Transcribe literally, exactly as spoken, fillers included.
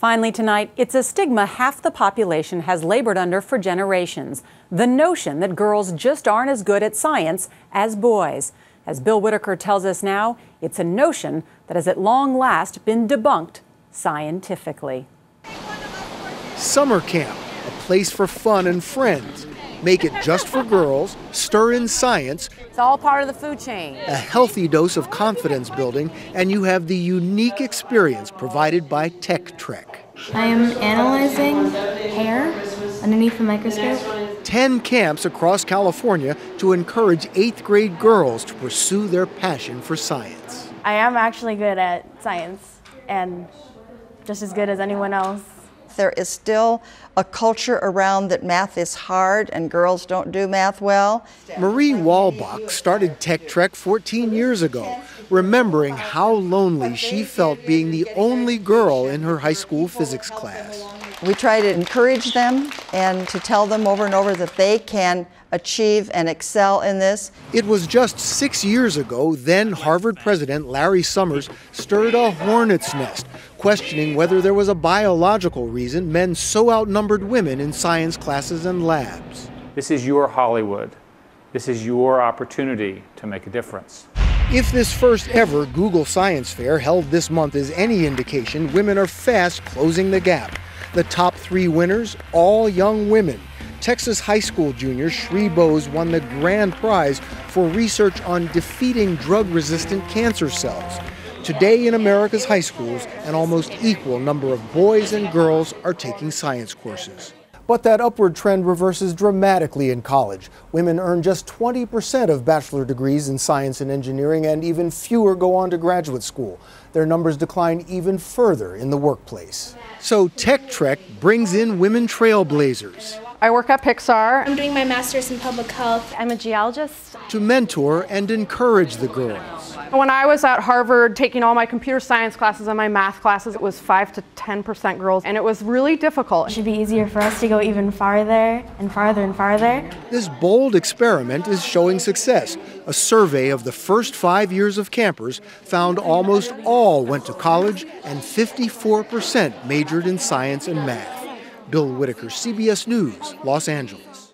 Finally tonight, it's a stigma half the population has labored under for generations, the notion that girls just aren't as good at science as boys. As Bill Whitaker tells us now, it's a notion that has at long last been debunked scientifically. Summer camp, a place for fun and friends. Make it just for girls, stir in science. It's all part of the food chain. A healthy dose of confidence building, and you have the unique experience provided by Tech Trek. I am analyzing hair underneath a microscope. Ten camps across California to encourage eighth grade girls to pursue their passion for science. I am actually good at science, and just as good as anyone else. There is still a culture around that math is hard and girls don't do math well. Marie Walbach started Tech Trek fourteen years ago, remembering how lonely she felt being the only girl in her high school physics class. We try to encourage them and to tell them over and over that they can achieve and excel in this. It was just six years ago, then Harvard President Larry Summers stirred a hornet's nest, questioning whether there was a biological reason men so outnumbered women in science classes and labs. This is your Hollywood. This is your opportunity to make a difference. If this first ever Google Science Fair held this month is any indication, women are fast closing the gap. The top three winners, all young women. Texas high school junior Shree Bose won the grand prize for research on defeating drug-resistant cancer cells. Today in America's high schools, an almost equal number of boys and girls are taking science courses. But that upward trend reverses dramatically in college. Women earn just twenty percent of bachelor degrees in science and engineering, and even fewer go on to graduate school. Their numbers decline even further in the workplace. So Tech Trek brings in women trailblazers. I work at Pixar. I'm doing my master's in public health. I'm a geologist. To mentor and encourage the girls. When I was at Harvard taking all my computer science classes and my math classes, it was five to ten percent girls, and it was really difficult. It should be easier for us to go even farther and farther and farther. This bold experiment is showing success. A survey of the first five years of campers found almost all went to college and fifty-four percent majored in science and math. Bill Whitaker, C B S News, Los Angeles.